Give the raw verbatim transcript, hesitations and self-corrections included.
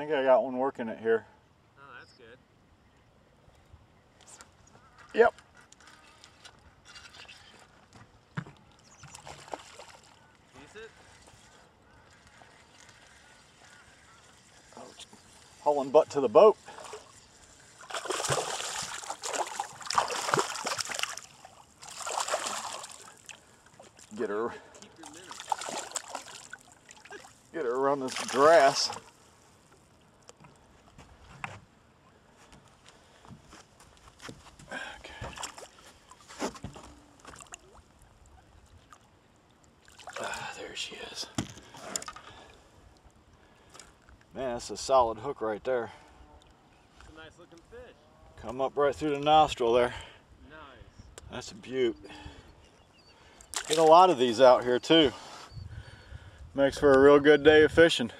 think I got one working it here. Oh, that's good. Yep. Decent. Oh, hauling butt to the boat. Get her. Get her around this grass. A solid hook right there. It's a nice looking fish. Come up right through the nostril there. Nice. That's a beaut. Get a lot of these out here too. Makes for a real good day of fishing.